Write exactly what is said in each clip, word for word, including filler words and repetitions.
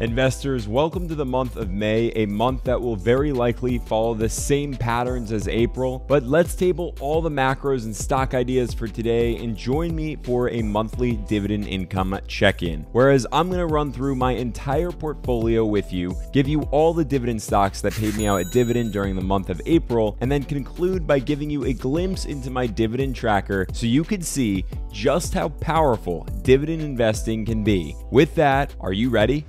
Investors, welcome to the month of May, a month that will very likely follow the same patterns as April. But let's table all the macros and stock ideas for today and join me for a monthly dividend income check-in. Whereas I'm going to run through my entire portfolio with you, give you all the dividend stocks that paid me out a dividend during the month of April, and then conclude by giving you a glimpse into my dividend tracker so you could see just how powerful dividend investing can be. With that, are you ready?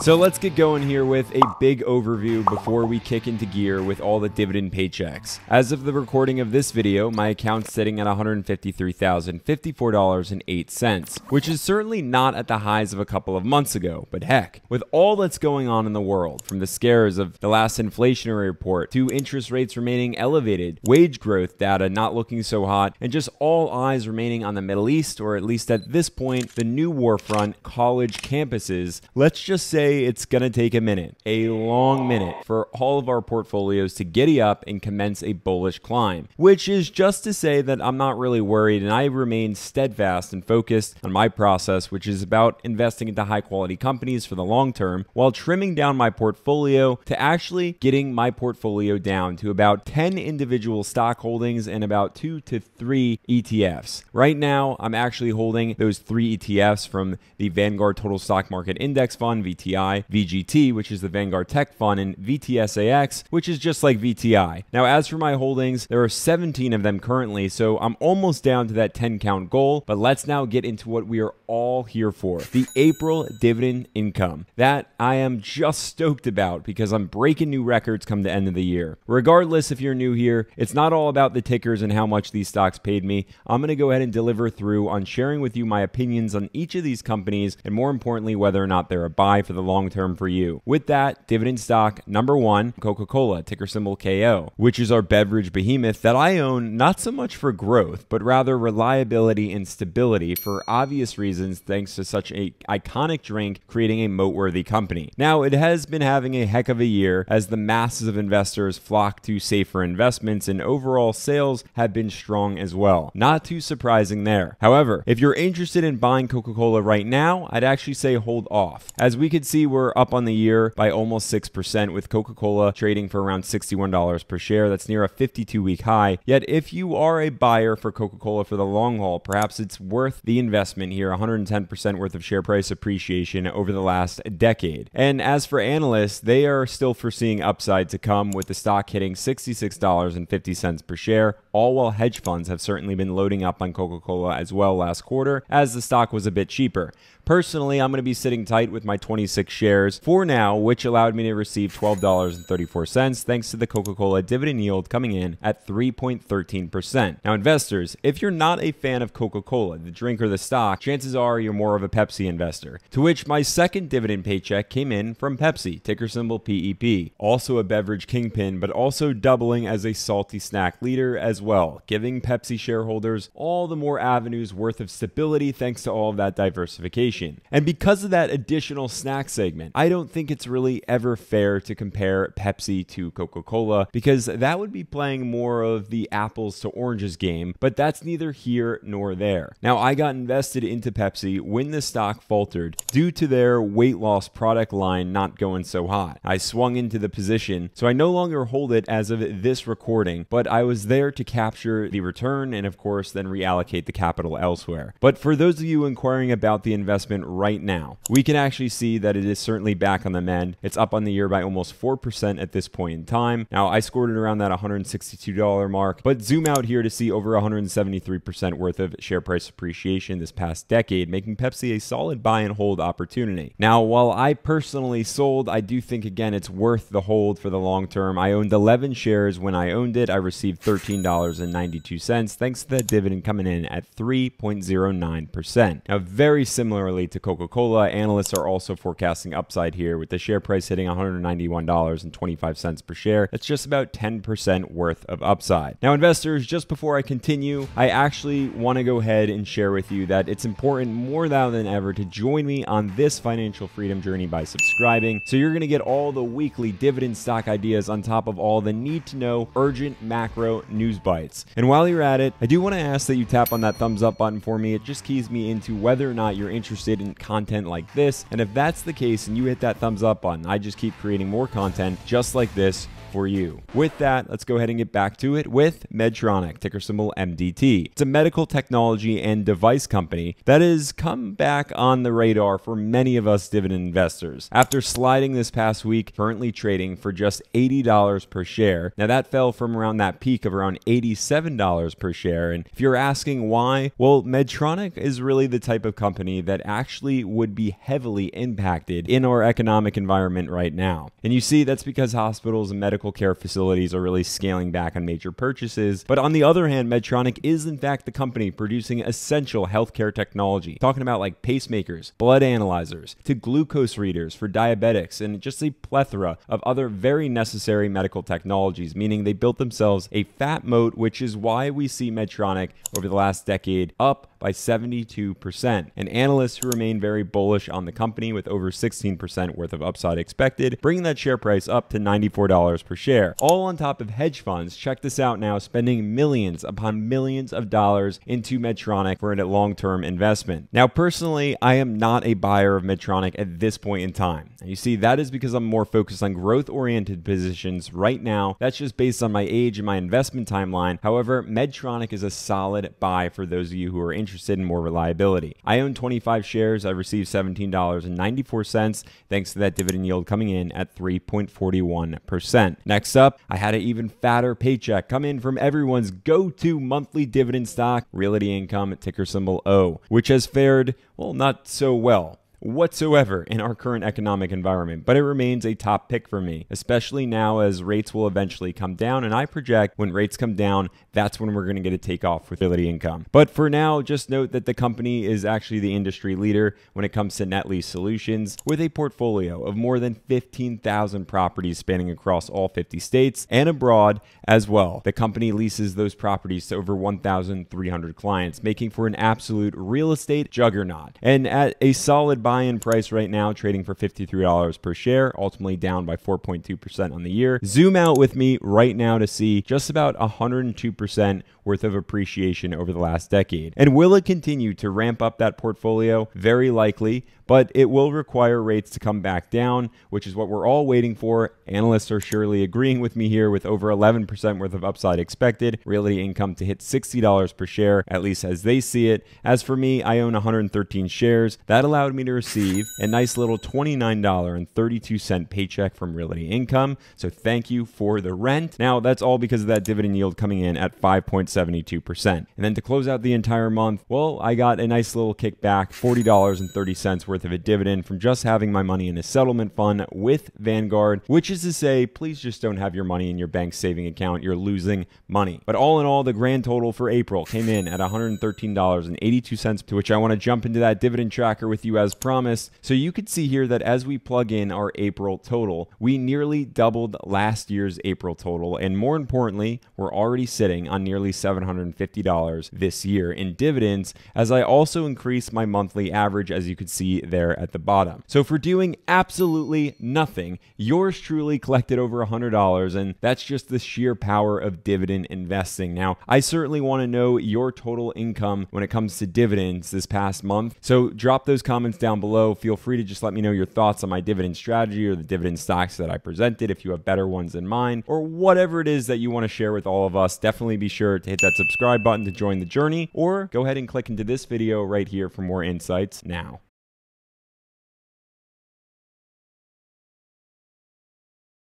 So let's get going here with a big overview before we kick into gear with all the dividend paychecks. As of the recording of this video, my account's sitting at one hundred fifty-three thousand fifty-four dollars and eight cents, which is certainly not at the highs of a couple of months ago, but heck, with all that's going on in the world, from the scares of the last inflationary report to interest rates remaining elevated, wage growth data not looking so hot, and just all eyes remaining on the Middle East, or at least at this point, the new war front, college campuses, let's just say it's gonna take a minute, a long minute, for all of our portfolios to giddy up and commence a bullish climb, which is just to say that I'm not really worried and I remain steadfast and focused on my process, which is about investing into high quality companies for the long term while trimming down my portfolio to actually getting my portfolio down to about ten individual stock holdings and about two to three E T Fs. Right now, I'm actually holding those three E T Fs from the Vanguard Total Stock Market Index Fund, V T I, V G T, which is the Vanguard Tech Fund, and V T S A X, which is just like V T I. Now, as for my holdings, there are seventeen of them currently, so I'm almost down to that ten count goal, but let's now get into what we are all here for, the April dividend income that I am just stoked about because I'm breaking new records come the end of the year. Regardless if you're new here, it's not all about the tickers and how much these stocks paid me. I'm going to go ahead and deliver through on sharing with you my opinions on each of these companies and, more importantly, whether or not they're a buy for the long term for you. With that, dividend stock number one, Coca-Cola, ticker symbol K O, which is our beverage behemoth that I own not so much for growth, but rather reliability and stability for obvious reasons, thanks to such an iconic drink creating a moat-worthy company. Now, it has been having a heck of a year as the masses of investors flock to safer investments, and overall sales have been strong as well. Not too surprising there. However, if you're interested in buying Coca-Cola right now, I'd actually say hold off. As we could see, we're up on the year by almost six percent, with Coca-Cola trading for around sixty-one dollars per share. That's near a fifty-two week high. Yet if you are a buyer for Coca-Cola for the long haul, perhaps it's worth the investment here, one hundred ten percent worth of share price appreciation over the last decade. And as for analysts, they are still foreseeing upside to come, with the stock hitting sixty-six dollars and fifty cents per share, all while hedge funds have certainly been loading up on Coca-Cola as well last quarter, as the stock was a bit cheaper. Personally, I'm going to be sitting tight with my twenty-six shares for now, which allowed me to receive twelve dollars and thirty-four cents thanks to the Coca-Cola dividend yield coming in at three point one three percent. Now, investors, if you're not a fan of Coca-Cola, the drink or the stock, chances are you're more of a Pepsi investor, to which my second dividend paycheck came in from Pepsi, ticker symbol P E P, also a beverage kingpin, but also doubling as a salty snack leader as well, giving Pepsi shareholders all the more avenues worth of stability thanks to all of that diversification. And because of that additional snack segment, I don't think it's really ever fair to compare Pepsi to Coca-Cola, because that would be playing more of the apples to oranges game, but that's neither here nor there. Now, I got invested into Pepsi when the stock faltered due to their weight loss product line not going so hot. I swung into the position, so I no longer hold it as of this recording, but I was there to capture the return and, of course, then reallocate the capital elsewhere. But for those of you inquiring about the investment right now, we can actually see that it is certainly back on the mend. It's up on the year by almost four percent at this point in time. Now, I scored it around that one hundred sixty-two dollar mark, but zoom out here to see over one hundred seventy-three percent worth of share price appreciation this past decade, making Pepsi a solid buy and hold opportunity. Now, while I personally sold, I do think, again, it's worth the hold for the long term. I owned eleven shares when I owned it. I received thirteen dollars and ninety-two cents thanks to that dividend coming in at three point zero nine percent. Now, very similar to Coca-Cola, analysts are also forecasting forecasting upside here, with the share price hitting one hundred ninety-one dollars and twenty-five cents per share. That's just about ten percent worth of upside. Now, investors, just before I continue, I actually want to go ahead and share with you that it's important more now than ever to join me on this financial freedom journey by subscribing. So you're going to get all the weekly dividend stock ideas on top of all the need to know urgent macro news bites. And while you're at it, I do want to ask that you tap on that thumbs up button for me. It just keys me into whether or not you're interested in content like this. And if that's the case and you hit that thumbs up button, I just keep creating more content just like this for you. With that, let's go ahead and get back to it with Medtronic, ticker symbol M D T. It's a medical technology and device company that has come back on the radar for many of us dividend investors after sliding this past week, currently trading for just eighty dollars per share. Now, that fell from around that peak of around eighty-seven dollars per share. And if you're asking why, well, Medtronic is really the type of company that actually would be heavily impacted in our economic environment right now. And you see, that's because hospitals and medical care facilities are really scaling back on major purchases. But on the other hand, Medtronic is in fact the company producing essential healthcare technology, talking about like pacemakers, blood analyzers, to glucose readers for diabetics, and just a plethora of other very necessary medical technologies, meaning they built themselves a fat moat, which is why we see Medtronic over the last decade up by seventy-two percent. And analysts who remain very bullish on the company with over sixteen percent worth of upside expected, bringing that share price up to ninety-four dollars per share. All on top of hedge funds, check this out now, spending millions upon millions of dollars into Medtronic for a long-term investment. Now, personally, I am not a buyer of Medtronic at this point in time. And you see, that is because I'm more focused on growth-oriented positions right now. That's just based on my age and my investment timeline. However, Medtronic is a solid buy for those of you who are interested interested in more reliability. I own twenty-five shares. I received seventeen dollars and ninety-four cents thanks to that dividend yield coming in at three point four one percent. Next up, I had an even fatter paycheck come in from everyone's go-to monthly dividend stock, Realty Income, ticker symbol O, which has fared, well, not so well whatsoever in our current economic environment, but it remains a top pick for me, especially now as rates will eventually come down. And I project when rates come down, that's when we're going to get a takeoff with Realty Income. But for now, just note that the company is actually the industry leader when it comes to net lease solutions, with a portfolio of more than fifteen thousand properties spanning across all fifty states and abroad as well. The company leases those properties to over one thousand three hundred clients, making for an absolute real estate juggernaut. And at a solid buy buy-in price right now, trading for fifty-three dollars per share, ultimately down by four point two percent on the year. Zoom out with me right now to see just about one hundred two percent worth of appreciation over the last decade. And will it continue to ramp up that portfolio? Very likely, but it will require rates to come back down, which is what we're all waiting for. Analysts are surely agreeing with me here, with over eleven percent worth of upside expected. Realty Income to hit sixty dollars per share, at least as they see it. As for me, I own one hundred thirteen shares. That allowed me to receive a nice little twenty-nine dollars and thirty-two cents paycheck from Realty Income. So thank you for the rent. Now, that's all because of that dividend yield coming in at five point seven two percent. And then to close out the entire month, well, I got a nice little kickback, forty dollars and thirty cents worth of a dividend from just having my money in a settlement fund with Vanguard, which is to say, please just don't have your money in your bank saving account. You're losing money. But all in all, the grand total for April came in at one hundred thirteen dollars and eighty-two cents, to which I want to jump into that dividend tracker with you as promised. So you could see here that as we plug in our April total, we nearly doubled last year's April total. And more importantly, we're already sitting on nearly seven hundred fifty dollars this year in dividends, as I also increased my monthly average, as you could see there at the bottom. So for doing absolutely nothing, yours truly collected over one hundred dollars, and that's just the sheer power of dividend investing. Now, I certainly want to know your total income when it comes to dividends this past month. So drop those comments down below. Feel free to just let me know your thoughts on my dividend strategy or the dividend stocks that I presented, if you have better ones in mind, or whatever it is that you want to share with all of us. Definitely be sure to hit that subscribe button to join the journey, or go ahead and click into this video right here for more insights now.